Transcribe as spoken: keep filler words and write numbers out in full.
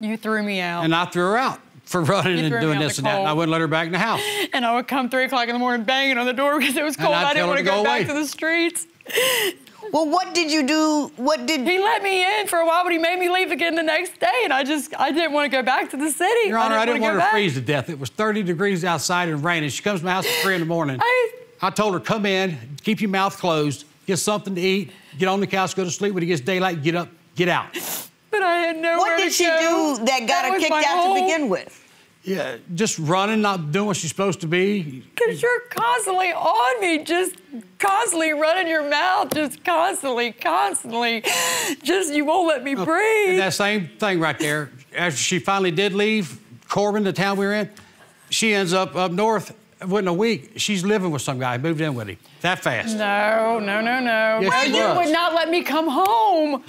You threw me out. And I threw her out for running and doing this and that. And I wouldn't let her back in the house. And I would come three o'clock in the morning banging on the door because it was cold. I didn't want to go back to the streets. Well, what did you do? What did... He let me in for a while, but he made me leave again the next day, and I just, I didn't want to go back to the city. Your Honor, I didn't want her to freeze to death. It was thirty degrees outside and raining. She comes to my house at three in the morning. I, I told her, come in, keep your mouth closed, get something to eat, get on the couch, go to sleep. When it gets daylight, get up, get out. But I had nowhere to go. What did she do that got her kicked out to begin with? Yeah, just running, not doing what she's supposed to be. Because you're constantly on me, just constantly running your mouth, just constantly, constantly. Just, you won't let me okay. breathe. And that same thing right there. After she finally did leave Corbin, the town we were in, she ends up up north. Within a week, she's living with some guy. Moved in with him that fast. No, no, no, no. Yes, well, you would not let me come home.